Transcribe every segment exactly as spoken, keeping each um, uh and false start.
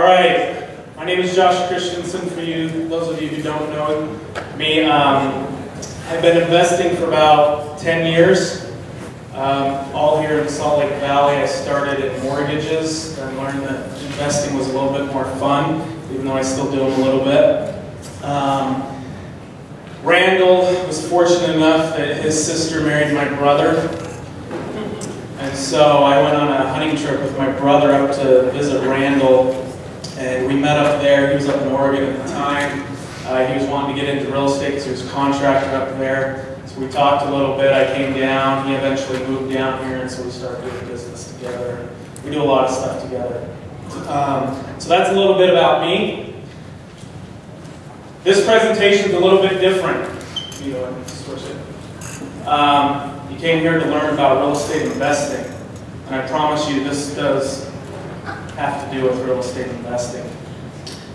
All right, my name is Josh Christensen. For you, those of you who don't know me, um, I've been investing for about ten years, um, all here in Salt Lake Valley. I started in mortgages and learned that investing was a little bit more fun, even though I still do them a little bit. Um, Randall was fortunate enough that his sister married my brother. And so I went on a hunting trip with my brother up to visit Randall. And we met up there. He was up in Oregon at the time. Uh, he was wanting to get into real estate because he was a contractor up there. So we talked a little bit. I came down. He eventually moved down here. And so we started doing business together. We do a lot of stuff together. Um, so that's a little bit about me. This presentation is a little bit different. Um, you came here to learn about real estate investing, and I promise you this does have to do with real estate investing.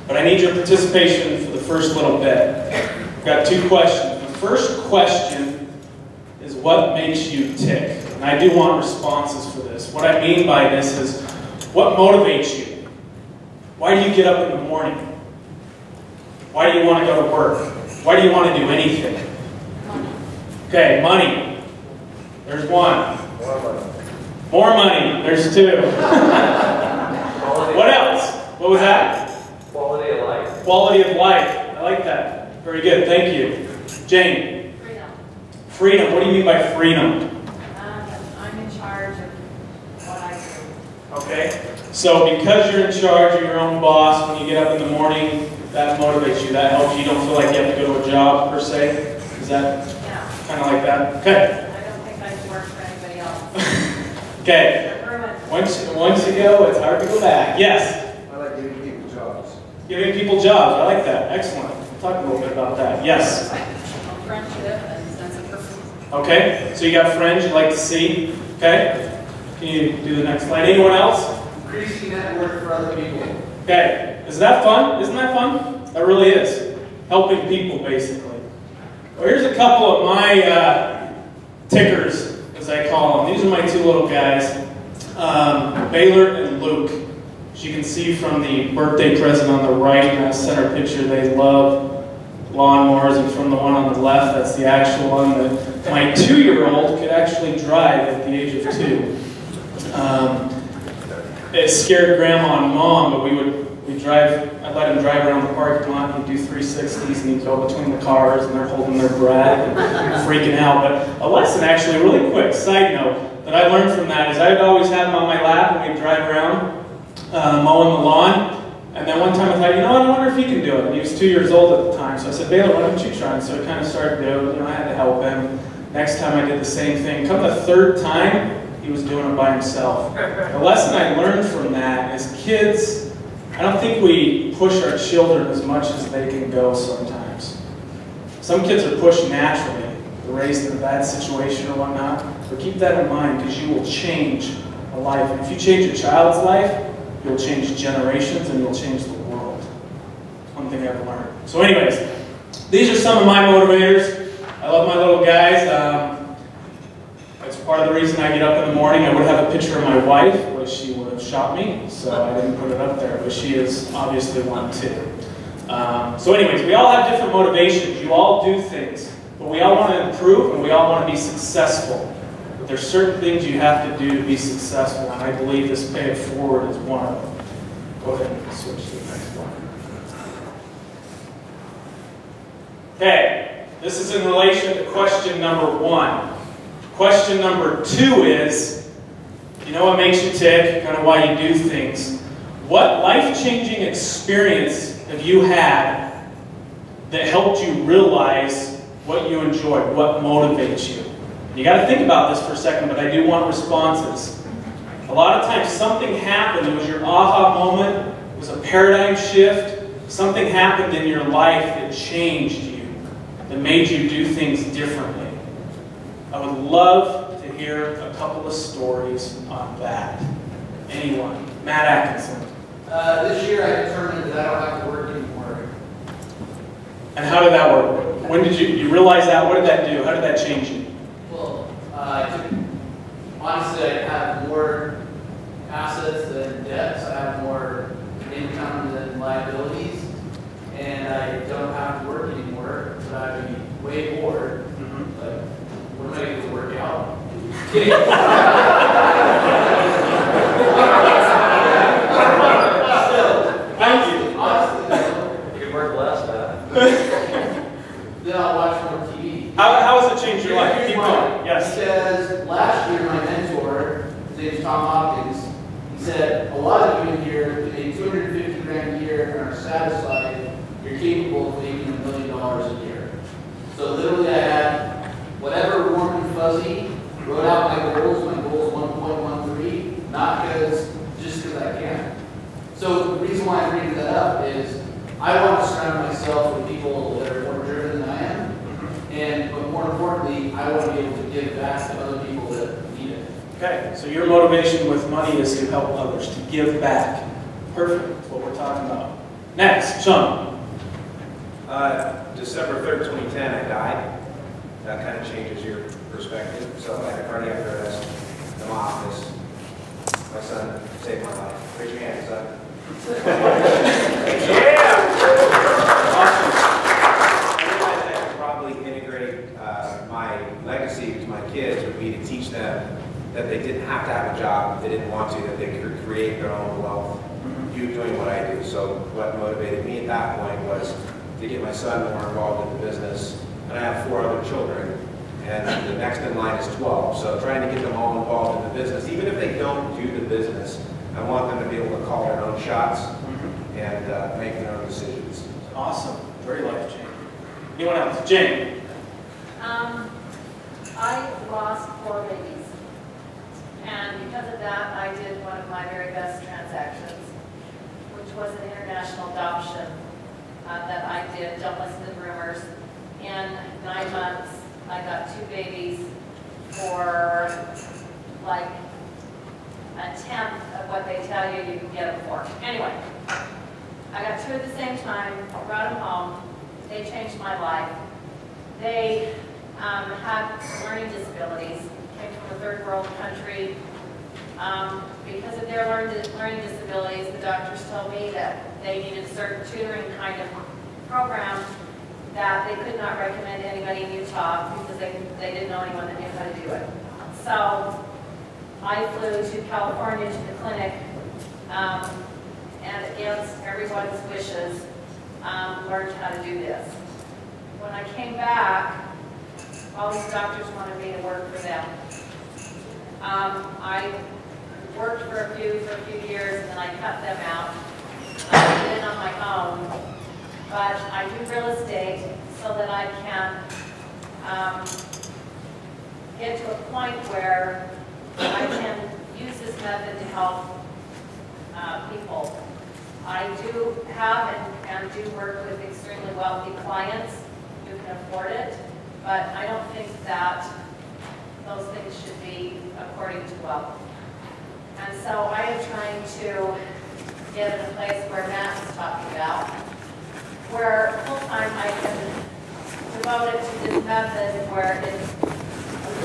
But I need your participation for the first little bit. I've got two questions. The first question is, what makes you tick? And I do want responses for this. What I mean by this is, what motivates you? Why do you get up in the morning? Why do you want to go to work? Why do you want to do anything? Money. Okay, money. There's one. More money. More money. There's two. What else? What was that? Quality of life. Quality of life. I like that. Very good. Thank you. Jane. Freedom. Freedom. What do you mean by freedom? Um, I'm in charge of what I do. Okay. So because you're in charge, you're your own boss, when you get up in the morning, that motivates you, that helps you. You don't feel like you have to go to a job, per se? Is that yeah. kind of like that? Okay. I don't think I work for anybody else. Okay. Once, once you go, it's hard to go back. Yes? I like giving people jobs. Giving people jobs. I like that. Excellent. We'll talk a little bit about that. Yes? Friendship and sense of purpose. Okay. So you got friends you like to see. Okay. Can you do the next slide? Anyone else? Increasing that work for other people. Okay. Is that fun? Isn't that fun? That really is. Helping people, basically. Well, here's a couple of my uh, tickers, as I call them. These are my two little guys, um, Baylor and Luke. As you can see from the birthday present on the right, that center picture, they love lawnmowers. And from the one on the left, that's the actual one that my two-year-old could actually drive at the age of two. Um, it scared Grandma and Mom, but we would... We drive, I'd let him drive around the parking lot, and he'd do three sixties, and he'd go between the cars, and they're holding their breath and freaking out. But a lesson, actually, really quick, side note, that I learned from that is I'd always have him on my lap, and we'd drive around uh, mowing the lawn. And then one time I thought, you know, I wonder if he can do it. And he was two years old at the time, so I said, Baylor, why don't you try? And so I kind of started doing it, and I had to help him. Next time I did the same thing. Come the third time, he was doing it by himself. The lesson I learned from that is kids... I don't think we push our children as much as they can go sometimes. Some kids are pushed naturally. They're raised in a bad situation or whatnot. But keep that in mind, because you will change a life. And if you change a child's life, you'll change generations and you'll change the world. One thing I've learned. So anyways, these are some of my motivators. I love my little guys. Um, that's part of the reason I get up in the morning. I would have a picture of my wife, but she would have shot me, so I didn't put it up there, but she is obviously one too. Um, so anyways, we all have different motivations. You all do things, but we all want to improve and we all want to be successful. But there's certain things you have to do to be successful, and I believe this pay it forward is one of them. Go ahead and switch to the next one. Okay, this is in relation to question number one. Question number two is, you know what makes you tick, kind of why you do things. What life-changing experience have you had that helped you realize what you enjoy, what motivates you? You got to think about this for a second, but I do want responses. A lot of times something happened, it was your aha moment, it was a paradigm shift, something happened in your life that changed you, that made you do things differently. I would love hear a couple of stories on that. Anyone? Matt Atkinson. Uh, this year I determined that I don't have to work anymore. And how did that work? When did you, you realize that? What did that do? How did that change you? Well, uh, I took, honestly I have more assets than debts. I have more income and I don't have to work anymore, but I'd be way bored. Mm-hmm. Like, what am I going to work out? Still, thank you. Honestly, you can work less now. Then I'll watch more T V. How, how has it changed your life? Keep going. Yes. Because last year my mentor, his name's Tom Hopkins, he said, a lot of you in here make two hundred fifty grand a year and are satisfied. You're capable of making a million dollars a year. So literally, I had whatever warm and fuzzy. Wrote out my goals. My goals one point one three, not because just because I can. So the reason why I'm bringing that up is I want to surround myself with people that are more driven than I am, and but more importantly, I want to be able to give back to other people that need it. Okay. So your motivation with money is to help others, to give back. Perfect. That's what we're talking about. Next, Sean. Uh, December third, twenty ten, I died. That kind of changes your perspective. So I had a cardiac arrest in my office. My son saved my life. Raise your hand, son. Yeah! Awesome. I realized I could probably integrate uh, my legacy to my kids would be to teach them that they didn't have to have a job if they didn't want to, that they could create their own wealth. Mm-hmm. You doing what I do. So what motivated me at that point was to get my son more involved in the business. And I have four other children, and the next in line is twelve. So trying to get them all involved in the business, even if they don't do the business, I want them to be able to call their own shots and uh, make their own decisions. Awesome, very life changing. Anyone else? Jane. Um, I lost four babies, and because of that, I did one of my very best transactions, which was an international adoption uh, that I did. Don't listen to the rumors. In nine months, I got two babies for like a tenth of what they tell you you can get them for. Anyway, I got two at the same time, brought them home. They changed my life. They um, had learning disabilities, came from a third world country. Um, because of their learning disabilities, the doctors told me that they needed certain tutoring kind of programs that they could not recommend to anybody in Utah because they, they didn't know anyone that knew how to do it. So I flew to California to the clinic, um, and against everyone's wishes, um, learned how to do this. When I came back, all these doctors wanted me to work for them. Um, I worked for a few for a few years, and then I cut them out. I did it on my own. But I do real estate so that I can um, get to a point where I can use this method to help uh, people. I do have and, and do work with extremely wealthy clients who can afford it, but I don't think that those things should be according to wealth. And so I am trying to get in a place where Matt was talking about, where full-time I can devote it to this method where it's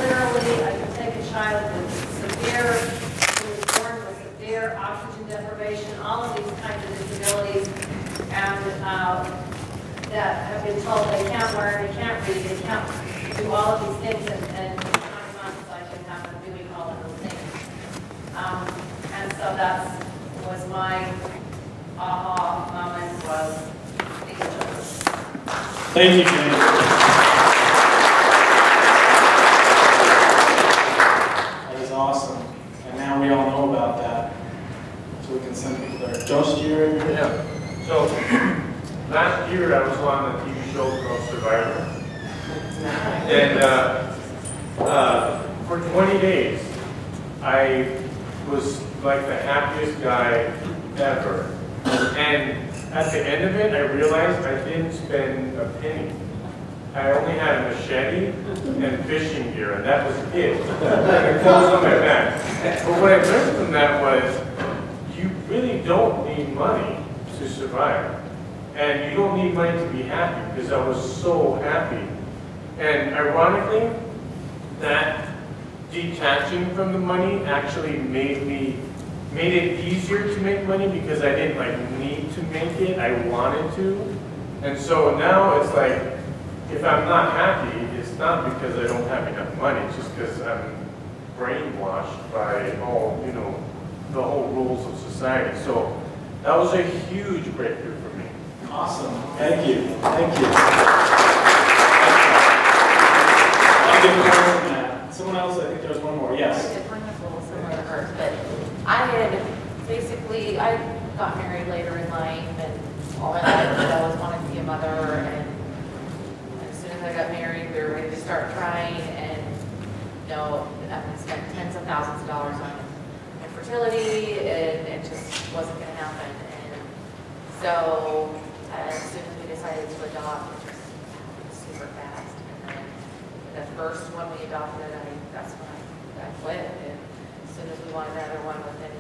literally, I can take a child with severe, who is born with severe oxygen deprivation, all of these kinds of disabilities, and um, that have been told they can't learn, they can't read, they can't do all of these things, and, and nine months I can have them doing all of those things. Um, and so that was my aha moment was, thank you, Jane. That is awesome. And now we all know about that. So we can send people there. Josh, do you remember? Yeah. So last year I was on a T V show called Survivor. And uh, uh, for twenty days, I was like the happiest guy ever. And at the end of it, I realized I didn't spend a penny. I only had a machete and fishing gear, and that was it. And clothes on my back. But what I learned from that was, you really don't need money to survive. And you don't need money to be happy, because I was so happy. And ironically, that detaching from the money actually made me made it easier to make money because I didn't like need to make it, I wanted to. And so now it's like, if I'm not happy, it's not because I don't have enough money, it's just because I'm brainwashed by all, you know, the whole rules of society. So that was a huge breakthrough for me. Awesome. Thank you. Thank you. I'll give it over to Matt. Someone else, I think there's one more. Yes. I did bring the goal somewhere first, but I had basically, I got married later in life, and all my life I always wanted to be a mother, and as soon as I got married, we were ready to start trying, and you know, I spent tens of thousands of dollars on infertility, and it just wasn't going to happen. And so uh, as soon as we decided to adopt, it just happened super fast. And then the first one we adopted, I, that's when I, I quit. And as soon as we wanted another one, within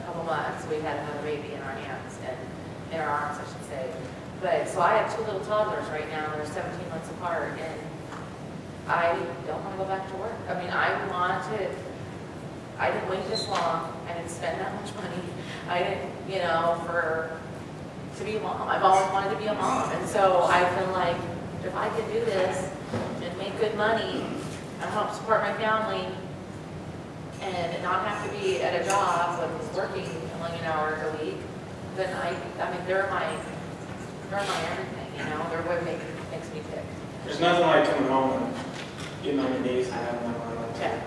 a couple months, we had another baby in our hands, and in our arms, I should say. But so I have two little toddlers right now, and they're seventeen months apart, and I don't want to go back to work. I mean, I want to. I didn't wait this long, I didn't spend that much money, I didn't, you know, for, to be a mom. I've always wanted to be a mom, and so I feel like, if I could do this, and make good money, and help support my family, and not have to be at a job, like was working a million hours a week, then I, I mean, they're my, they're my everything, you know, they're what make, makes me tick. There's nothing like coming home and getting on your knees and having that one on tap.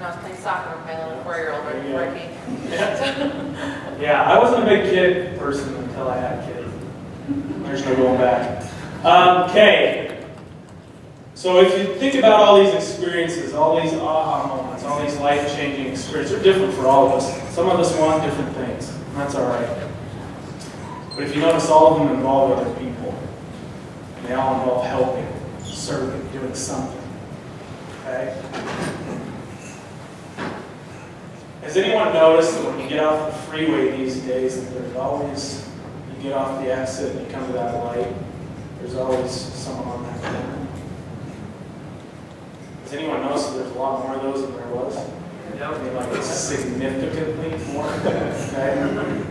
I was playing soccer with my little four-year-old and working. Yeah. Yeah, I wasn't a big kid person until I had kids. There's no going back. Um, okay. So if you think about all these experiences, all these aha moments, all these life-changing experiences, they're different for all of us. Some of us want different things, and that's all right. But if you notice, all of them involve other people. And they all involve helping, serving, doing something. Okay? Has anyone noticed that when you get off the freeway these days, that there's always, you get off the exit and you come to that light, there's always someone on that corner? Has anyone noticed that there's a lot more of those than there was? Yeah. I mean, like, significantly more. Okay.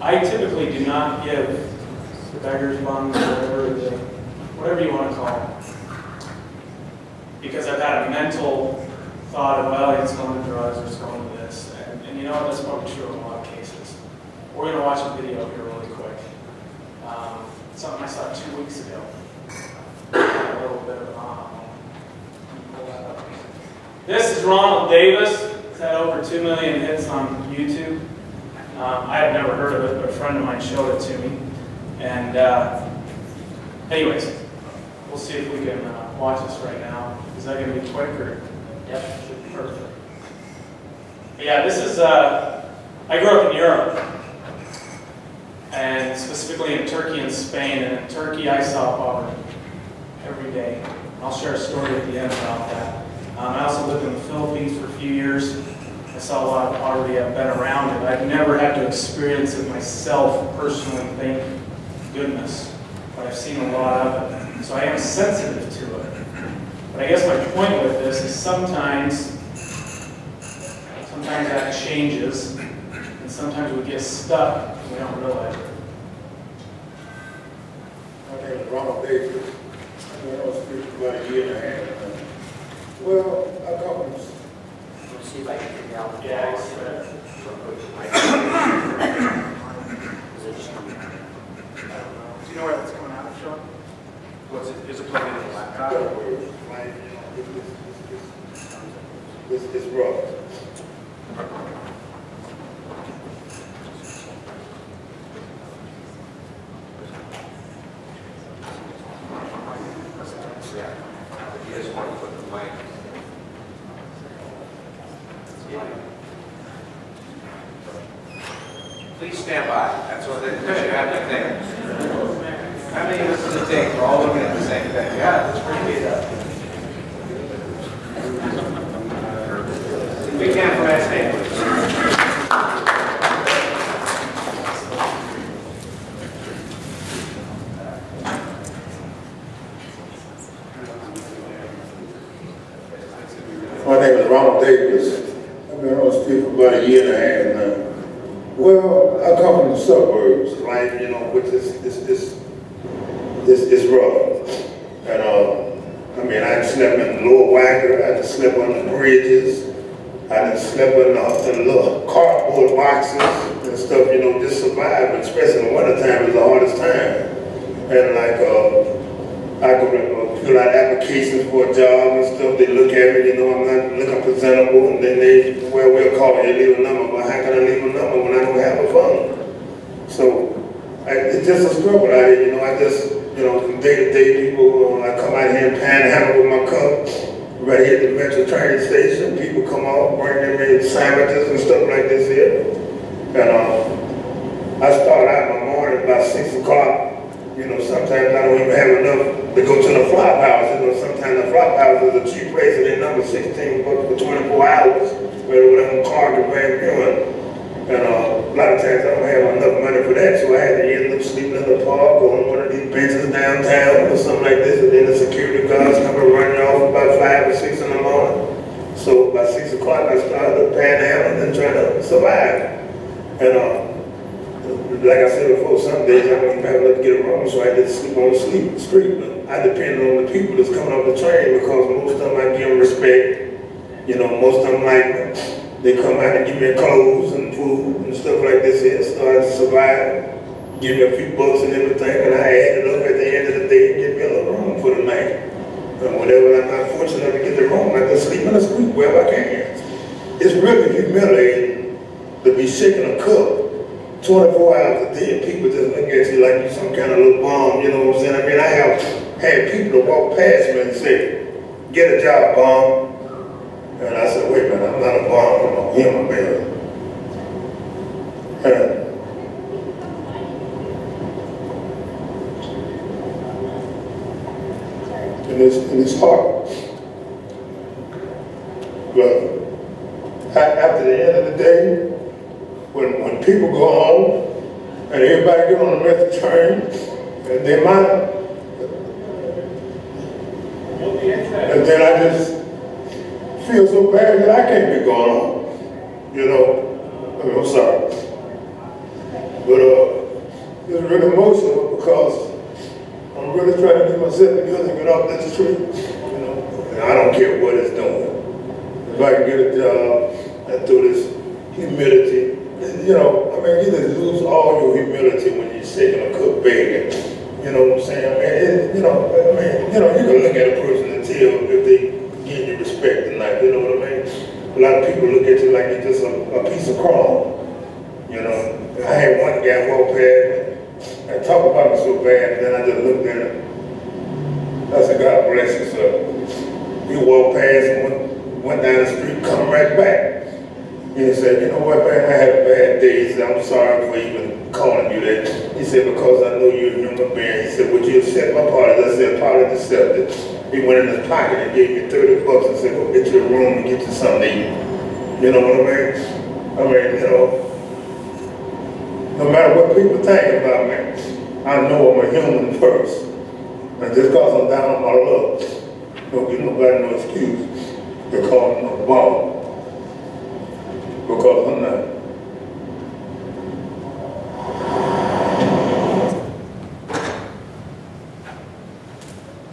I typically do not give the beggar's bum, whatever, the, whatever you want to call it, because I've had a mental thought of, well, it's going to drugs, or it's going to this. And, and you know what, that's probably true in a lot of cases. We're going to watch a video here really quick. Um, something I saw two weeks ago. A little bit of an aha moment. This is Ronald Davis. He's had over two million hits on YouTube. Um, I had never heard of it, but a friend of mine showed it to me. And uh, anyways, we'll see if we can uh, watch this right now. Is that going to be quick? Or? Yep, should be perfect. But yeah, this is, uh, I grew up in Europe, and specifically in Turkey and Spain, and in Turkey I saw poverty every day. I'll share a story at the end about that. Um, I also lived in the Philippines for a few years. I saw a lot of poverty, I've been around it. I've never had to experience it myself personally, thank goodness, but I've seen a lot of it, so I am sensitive to it. But I guess my point with this is sometimes, sometimes that changes, and sometimes we get stuck and we don't realize it. My name is Ronald Davis. I've been on the street for about a year and a half. Well, I come from. See if I can figure out. Yeah, I don't know. Do you know where that's coming out of, Sean? What's it? Is it plugged into the laptop? It's, it's rough. Please stand by. That's what they should have to think. I mean, this is a thing. We're all looking at the same thing. Yeah, it's pretty beat up. We can for that statement. My name is Ronald Davis. I've been on the street for about a year and a half now. Well, I come from the suburbs, like, you know, which is this this this is rough. And uh, I mean, I slept in Lower Wacker, I slept on the bridges, I slept in the, the little cardboard boxes and stuff. You know, just surviving, especially in the wintertime, is the hardest time. And like, uh, I could uh, fill out applications for a job and stuff. They look at me, you know, I'm not looking presentable, and then they, well, we'll call you, leave a number, but how can I leave a number when I don't have a phone? So, I, it's just a struggle out here, you know. I just, you know, from day to day, people, uh, I come out here and panhandle with my cup, right here at the Metro train station. People come out, bring them in sandwiches and stuff like this here. And um, I start out in the morning about six o'clock. You know, sometimes I don't even have enough to go to the flop house. You know, sometimes the flop house is a cheap place and they're number sixteen bucks for twenty-four hours, where whatever car can bring you in. And uh, a lot of times I don't have enough money for that, so I had to end up sleeping in the park or on one of these benches downtown or something like this. And then the security guards come running off about five or six in the morning. So by six o'clock I started panhandling and trying to survive. And uh, like I said before, some days I don't even have enough to get around, so I had to sleep on the sleep, street. But I depend on the people that's coming off the train, because most of them I give them respect. You know, most of them like, they come out and give me clothes and food and stuff like this here, so I had to survive, give me a few bucks and everything, and I add it up at the end of the day and get me a little room for the night. And whenever I'm not fortunate enough to get the room, I just sleep in the street wherever I can. It's really humiliating to be shaking a cup twenty-four hours a day, and people just look at you like you some kind of little bomb, you know what I'm saying? I mean, I have had people to walk past me and say, get a job, bomb. And I said, wait a minute, I'm not a bomb, I'm a human being. And and it's, and it's hard. But after the end of the day, When, when people go home and everybody get on the metro train, and they might, and then I just feel so bad that I can't be going home. You know, I mean, I'm sorry, but uh, it's really emotional because I'm really trying to get myself together and get off that street. You know, and I don't care what it's doing. If I can get a job and through this humidity. You know, I mean, you just lose all your humility when you're shaking a cup begging. You know what I'm saying? I mean, it, you know, I mean, you know, you can look at a person and tell if they give you respect or not. You know what I mean? A lot of people look at you like you're just a, a piece of crumb. You know, I had one guy walk past me and talk about me so bad, and then I just looked at him. I said, God bless you, sir. You walk past and went, went down the street, come right back. He said, you know what, man, I had bad days. So I'm sorry for even calling you that. He said, because I know you're a human being. He said, would you accept my part of this? I said, part of this accepted. He went in his pocket and gave me thirty bucks and said, go get you a room and get you something to eat. You know what I mean? I mean, you know, no matter what people think about me, I know I'm a human first. And just because I'm down on my luck, don't give nobody no excuse to call me a bum. Because I'm not.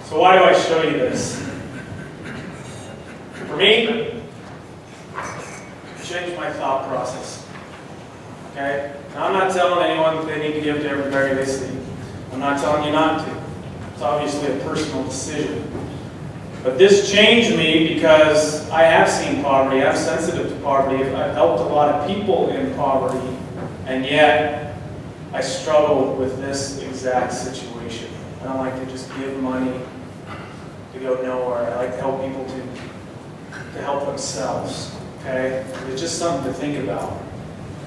So why do I show you this? For me, it changed my thought process. Okay? And I'm not telling anyone that they need to give to everybody they see. I'm not telling you not to. It's obviously a personal decision. But this changed me because I have seen poverty, I'm sensitive to poverty, I've helped a lot of people in poverty, and yet I struggle with this exact situation. I don't like to just give money to go nowhere. I like to help people to, to help themselves, okay? It's just something to think about.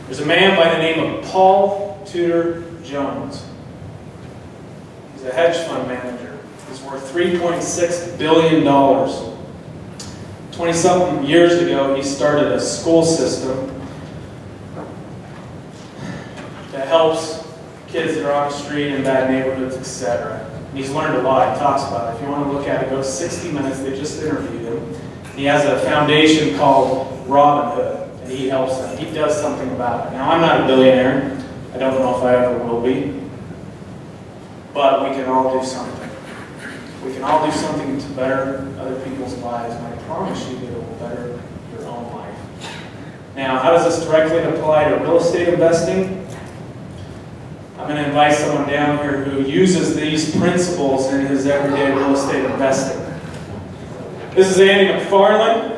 There's a man by the name of Paul Tudor Jones. He's a hedge fund manager. It's worth three point six billion dollars. twenty-something years ago, he started a school system that helps kids that are on the street in bad neighborhoods, et cetera. And he's learned a lot. He talks about it. If you want to look at it, go sixty minutes. They just interviewed him. He has a foundation called Robin Hood. he helps them. He does something about it. Now, I'm not a billionaire. I don't know if I ever will be. But we can all do something. We can all do something to better other people's lives, and I promise you that it will better your own life. Now, how does this directly apply to real estate investing? I'm going to invite someone down here who uses these principles in his everyday real estate investing. This is Andy McFarland.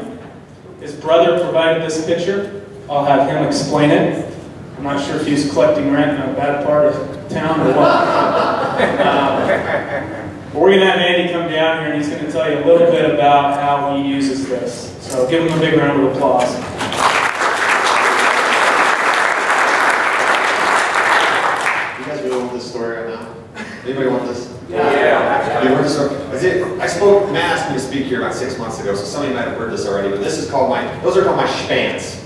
His brother provided this picture. I'll have him explain it. I'm not sure if he's collecting rent in a bad part of town or what. Um, but we're going to have Andy come down here and he's going to tell you a little bit about how he uses this. So give him a big round of applause. Anybody want this? Yeah. yeah. You heard this already? I spoke, Matt asked me to speak here about six months ago, so some of you might have heard this already, but this is called my, those are called my shpants.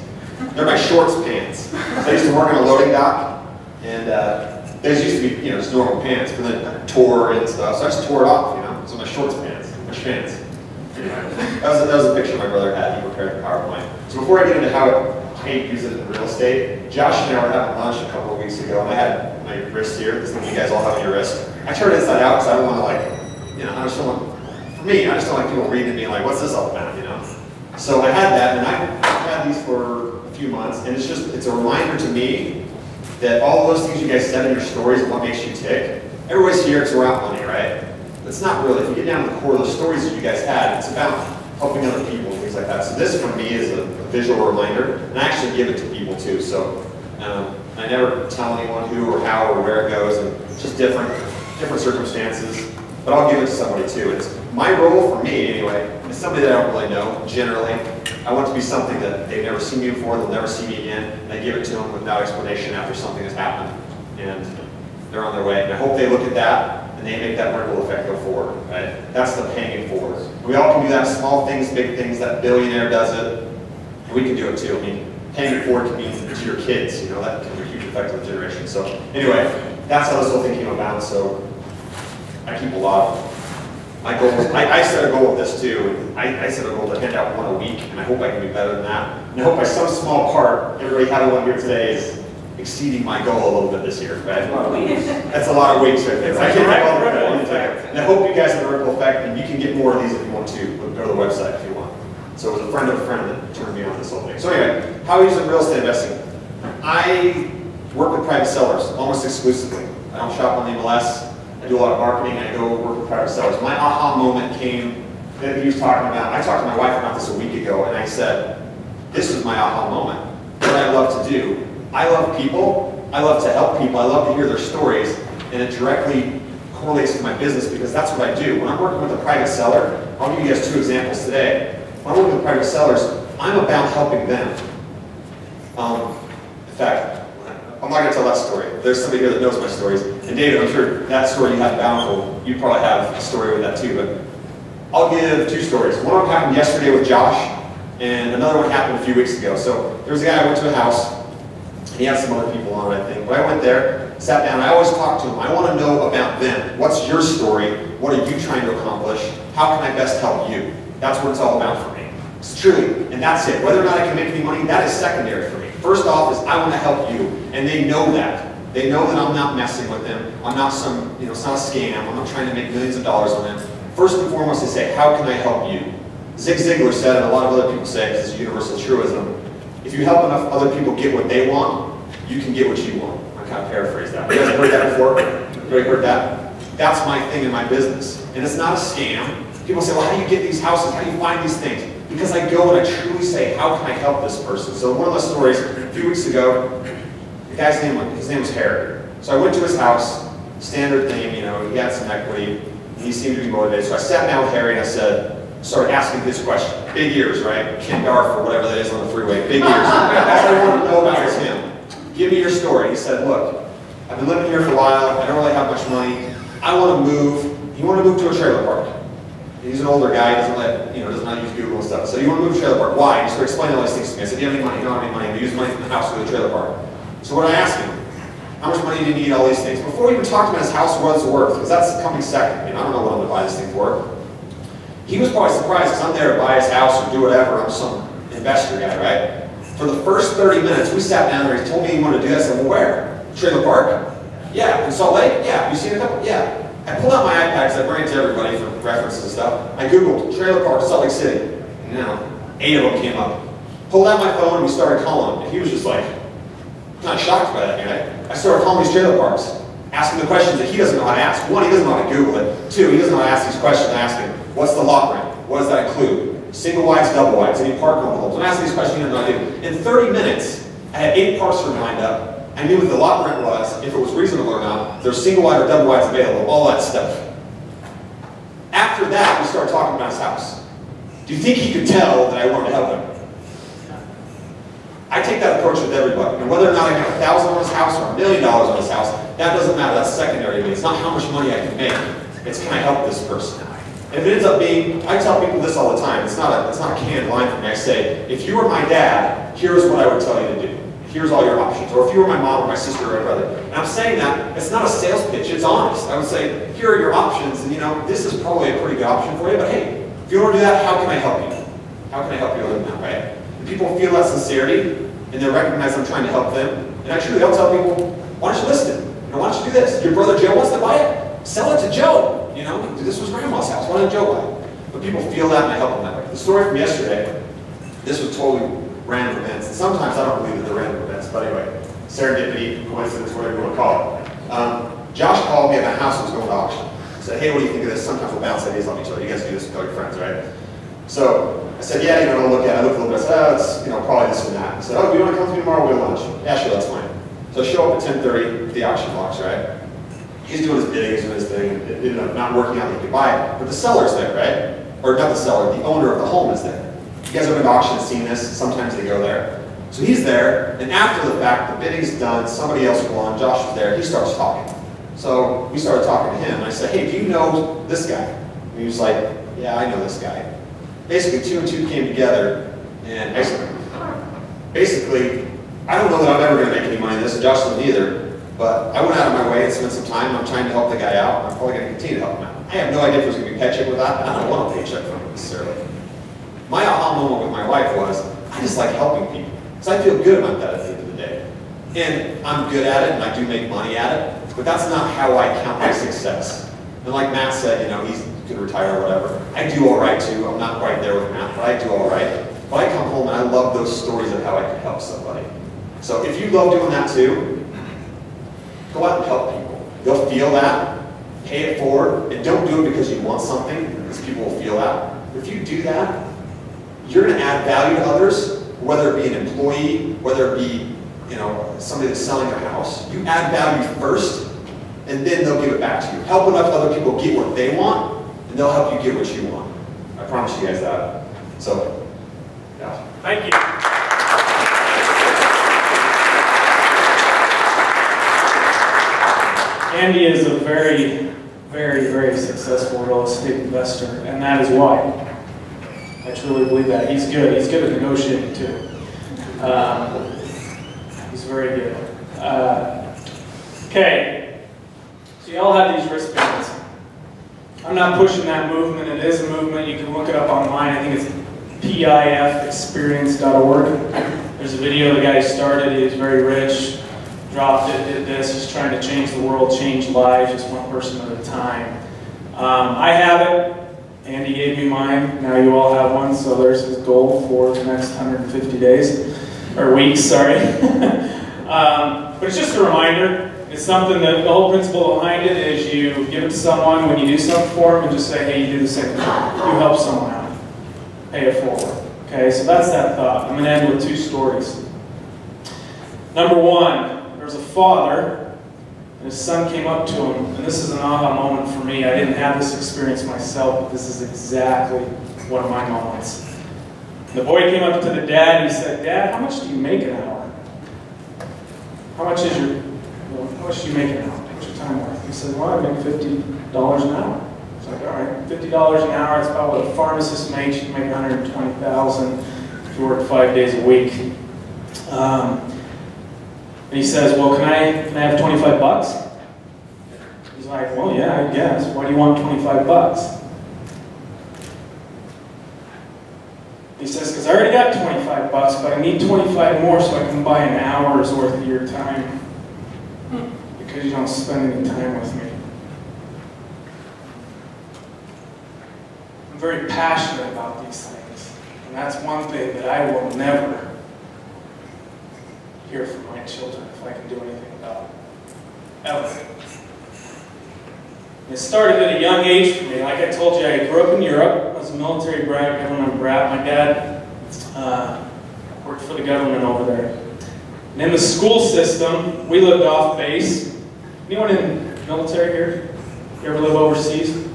They're my shorts pants. I used to work on a loading dock, and uh, these used to be, you know, just normal pants, but then I tore and stuff, so I just tore it off, you know? So my shorts pants, my shpants. That was, a, that was a picture my brother had, he prepared a PowerPoint. So before I get into how I use it in real estate, Josh and I were having lunch a couple of weeks ago, and I had my wrist here, this thing you guys all have on your wrist. I turned inside out because I don't want to, like, you know, I just don't want, for me, I just don't like people reading and being like, what's this all about, you know? So I had that, and I've had these for a few months, and it's just, it's a reminder to me that all those things you guys said in your stories and what makes you tick, everybody's here, it's about money, right? It's not really, if you get down to the core of the stories that you guys had, it's about helping other people and things like that. So this, for me, is a, a visual reminder, and I actually give it to people, too, so um, I never tell anyone who or how or where it goes, and it's just different. different circumstances, but I'll give it to somebody too. It's my role for me anyway, is somebody that I don't really know, generally. I want it to be something that they've never seen me before, they'll never see me again, and I give it to them without explanation after something has happened, and they're on their way. And I hope they look at that, and they make that ripple effect go forward, right? That's the paying it forward. We all can do that, small things, big things, that billionaire does it, and we can do it too. I mean, paying it forward can mean to your kids, you know, that can be a huge effect on the generation. So anyway, that's how this whole thing came about, so I keep a lot of my goals. I, I set a goal with this too. I, I set a goal to hand out one a week, and I hope I can do better than that. And I hope by some small part, everybody having one here today is exceeding my goal a little bit this year, right? That's a lot of weights right there. I can't have all the ripple effect. And I hope you guys have a ripple effect, and you can get more of these if you want to. Go to the website if you want. So it was a friend of a friend that turned me on this whole thing. So anyway, how I use real estate investing. I work with private sellers almost exclusively. I don't shop on the M L S. I do a lot of marketing. I go work with private sellers. My aha moment came that he was talking about. I talked to my wife about this a week ago, and I said, "This is my aha moment. What I love to do. I love people. I love to help people. I love to hear their stories, and it directly correlates to my business because that's what I do. When I'm working with a private seller, I'll give you guys two examples today. When I'm working with private sellers, I'm about helping them. Um, in fact." I'm not going to tell that story. There's somebody here that knows my stories. And David, I'm sure that story you had Bountiful, you probably have a story with that too, but I'll give two stories. One of them happened yesterday with Josh, and another one happened a few weeks ago. So there was a guy, I went to a house, and he had some other people on, I think. But I went there, sat down, I always talk to him. I want to know about them. What's your story? What are you trying to accomplish? How can I best help you? That's what it's all about for me. It's true, and that's it. Whether or not I can make any money, that is secondary for me. First off is I want to help you, and they know that. They know that I'm not messing with them. I'm not some, you know, it's not a scam. I'm not trying to make millions of dollars on them. First and foremost, they say, how can I help you? Zig Ziglar said, and a lot of other people say, because it's a universal truism, if you help enough other people get what they want, you can get what you want. I kind of paraphrase that. You guys have heard that before? Everybody heard that? That's my thing in my business. And it's not a scam. People say, well, how do you get these houses? How do you find these things? Because I go and I truly say, how can I help this person? So one of the stories, a few weeks ago, the guy's name, his name was Harry. So I went to his house, standard thing, you know, he had some equity, and he seemed to be motivated. So I sat down with Harry and I said, started asking his question. Big ears, right? Ken Darf or whatever that is on the freeway, big ears. That's what I wanted to know about was him. Give me your story. He said, look, I've been living here for a while, I don't really have much money, I want to move, you want to move to a trailer park. He's an older guy, doesn't let, you know, doesn't let use Google and stuff. So you want to move to trailer park. Why? He started explaining all these things to me. I said, do you have any money? You don't have any money. We use money from the house for the trailer park. So when I asked him, how much money do you need, all these things, before we even talked about his house, what it's worth, because that's coming second. You know, I don't know what I'm going to buy this thing for. He was probably surprised because I'm there to buy his house or do whatever. I'm some investor guy, right? For the first thirty minutes, we sat down there. He told me he wanted to do that. I said, well, where? Trailer park? Yeah. In Salt Lake? Yeah. Have you seen a couple? Yeah. I pulled out my iPad because I bring it to everybody for references and stuff. I Googled trailer park, Salt Lake City. No. Eight of them came up. Pulled out my phone and we started calling him. And he was just like, kind of shocked by that guy. I started calling these trailer parks, asking the questions that he doesn't know how to ask. One, he doesn't know how to Google it. Two, he doesn't know how to ask these questions. I asked him, what's the lot rent? What does that include? Single wides, double wides, any park envelopes. I'm asking these questions he doesn't know how to do. In thirty minutes, I had eight parks for him lined up. I knew what the lot rent was, if it was reasonable or not, there's single wide or double wides available, all that stuff. After that, we started talking about his house. Do you think he could tell that I wanted to help him? I take that approach with everybody. And whether or not I got a thousand on his house or a million dollars on his house, that doesn't matter, that's secondary to me. It's not how much money I can make, it's can I help this person? And if it ends up being, I tell people this all the time, it's not a, it's not a canned line for me. I say, if you were my dad, here's what I would tell you to do. Here's all your options. Or if you were my mom or my sister or my brother. And I'm saying that, it's not a sales pitch, it's honest. I would say, here are your options, and you know, this is probably a pretty good option for you, but hey, if you want to do that, how can I help you? How can I help you live that way? And people feel that sincerity, and they recognize I'm trying to help them. And I truly, I'll tell people, why don't you listen? You know, why don't you do this? Your brother Joe wants to buy it? Sell it to Joe. You know, this was grandma's house, why didn't Joe buy it? But people feel that, and I help them that way. The story from yesterday, this was totally random events. And sometimes I don't believe that they're random events, but anyway, serendipity, coincidence, whatever you want to call it. Um, Josh called me at the house that was going to auction. I said, hey, what do you think of this? Sometimes we'll bounce ideas on each other. You guys do this with all your friends, right? So I said, yeah, you know, I'll look at it. I looked a little bit. I said, oh, it's, you know, probably this and that. I said, oh, do you want to come to me tomorrow? We'll lunch. Yeah, sure, that's fine. So I show up at ten thirty at the auction blocks, right? He's doing his bidding, he's doing his thing. It ended up not working out that he could buy it, but the seller's there, right? Or not the seller, the owner of the home is there. You guys have been to auction and seen this, sometimes they go there. So he's there, and after the fact, the bidding's done, somebody else won, Josh was there, he starts talking. So we started talking to him, and I said, hey, do you know this guy? And he was like, yeah, I know this guy. Basically, two and two came together, and I said, basically, I don't know that I'm ever going to make any money in this, and Josh doesn't either, but I went out of my way and spent some time, I'm trying to help the guy out, and I'm probably going to continue to help him out. I have no idea if there's going to be a paycheck with that, and I don't want a paycheck from him necessarily. My aha moment with my wife was, I just like helping people, because I feel good about that at the end of the day. And I'm good at it, and I do make money at it, but that's not how I count my success. And like Matt said, you know, he's going to retire or whatever. I do all right, too. I'm not quite there with Matt, but I do all right. But I come home, and I love those stories of how I can help somebody. So if you love doing that, too, go out and help people. They'll feel that, pay it forward, and don't do it because you want something, because people will feel that. If you do that, you're going to add value to others, whether it be an employee, whether it be, you know, somebody that's selling their house. You add value first, and then they'll give it back to you. Help enough other people get what they want, and they'll help you get what you want. I promise you guys that. So, yeah. Thank you. Andy is a very, very, very successful real estate investor, and that is why. I truly believe that. He's good. He's good at negotiating, too. Um, he's very good. Uh, okay. So you all have these wristbands. I'm not pushing that movement. It is a movement. You can look it up online. I think it's p i f experience dot org. There's a video the guy started. He was very rich, dropped it, did this. He's trying to change the world, change lives, just one person at a time. Um, I have it. Andy gave me mine, now you all have one, so there's his goal for the next one hundred fifty days, or weeks, sorry. um, but it's just a reminder, it's something that the whole principle behind it is you give it to someone when you do something for them and just say, hey, you do the same thing. You help someone out. Pay it forward. Okay, so that's that thought. I'm going to end with two stories. Number one, there's a father, and his son came up to him, and this is an aha moment for me. I didn't have this experience myself, but this is exactly one of my moments. The boy came up to the dad and he said, Dad, how much do you make an hour? How much is your, how much do you make an hour? What's your time worth? He said, well, I make fifty dollars an hour. It's like, all right, fifty dollars an hour, it's about what a pharmacist makes. You can make one hundred twenty thousand dollars if you work five days a week. Um, And he says, well, can I, can I have twenty-five bucks? He's like, well, yeah, I guess. Why do you want twenty-five bucks? He says, because I already got twenty-five bucks, but I need twenty-five more so I can buy an hour's worth of your time. Because you don't spend any time with me. I'm very passionate about these things. And that's one thing that I will never hear from my children if I can do anything about it. Ever. It started at a young age for me. Like I told you, I grew up in Europe. I was a military brat, government brat. My dad uh, worked for the government over there. And in the school system, we lived off base. Anyone in the military here? You ever live overseas?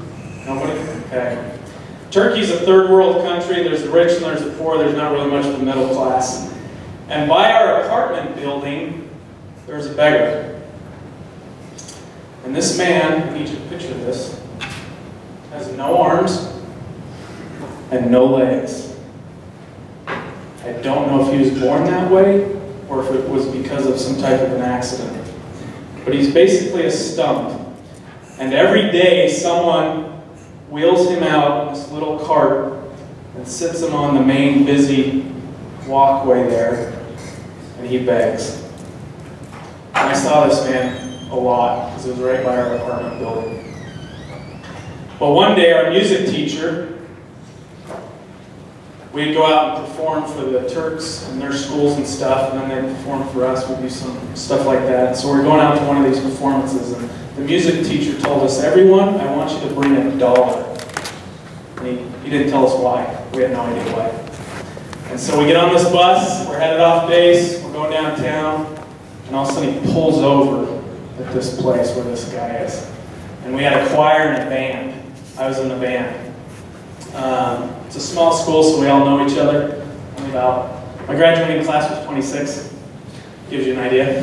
Nobody? Okay. Turkey's a third world country. There's the rich and there's the poor. There's not really much of a middle class. And by our apartment building, there's a beggar. And this man, I need you to picture this, has no arms and no legs. I don't know if he was born that way or if it was because of some type of an accident. But he's basically a stump. And every day someone wheels him out in this little cart and sits him on the main busy walkway there, and he begs. And I saw this man a lot, because it was right by our apartment building. But one day, our music teacher, we'd go out and perform for the Turks and their schools and stuff, and then they'd perform for us. We'd do some stuff like that. So we're going out to one of these performances, and the music teacher told us, everyone, I want you to bring a dollar. And he, he didn't tell us why. We had no idea why. And so we get on this bus, we're headed off base, we're going downtown, and all of a sudden he pulls over at this place where this guy is. And we had a choir and a band. I was in the band. Um, it's a small school, so we all know each other. Only about, my graduating class was twenty-six. Gives you an idea.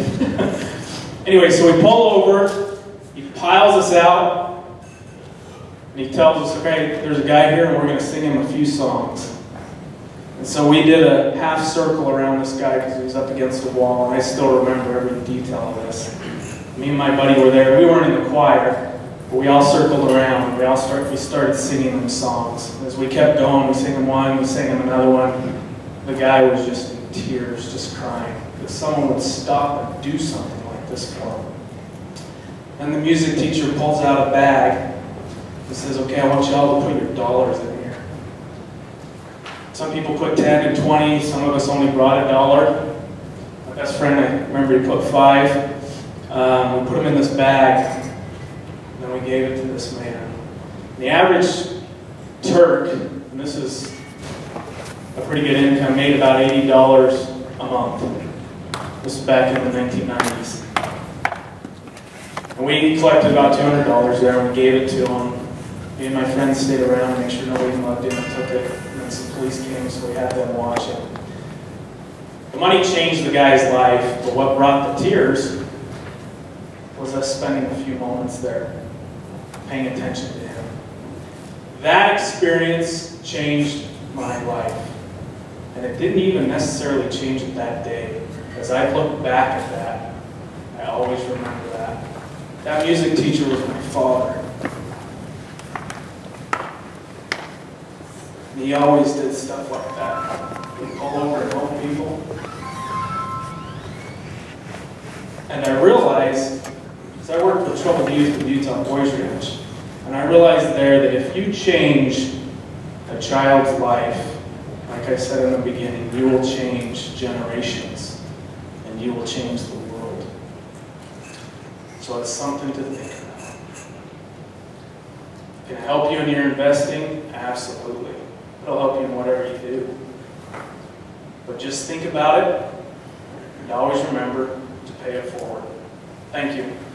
Anyway, so we pull over, he piles us out, and he tells us, okay, there's a guy here and we're gonna sing him a few songs. And so we did a half circle around this guy because he was up against the wall, and I still remember every detail of this. Me and my buddy were there. We weren't in the choir, but we all circled around. We all start, we started singing them songs. As we kept going, we sang them one, we sang them another one. The guy was just in tears, just crying. That someone would stop and do something like this for him. And the music teacher pulls out a bag and says, okay, I want you all to put your dollars in here. Some people put ten and twenty. Some of us only brought a dollar. My best friend, I remember he put five. Um, we put them in this bag, and then we gave it to this man. And the average Turk, and this is a pretty good income, made about eighty dollars a month. This was back in the nineteen nineties. And we collected about two hundred dollars there, and we gave it to him. Me and my friends stayed around to make sure nobody mugged him and took it. And then some police came, so we had them watch it. The money changed the guy's life, but what brought the tears was us spending a few moments there, paying attention to him. That experience changed my life. And it didn't even necessarily change it that day. As I look back at that, I always remember that. That music teacher was my father. And he always did stuff like that. He'd pull over and help people. And I realized, so I worked with troubled youth in Utah Boys Ranch, and I realized there that if you change a child's life, like I said in the beginning, you will change generations, and you will change the world. So it's something to think about. Can it help you in your investing? Absolutely. It'll help you in whatever you do. But just think about it, and always remember to pay it forward. Thank you.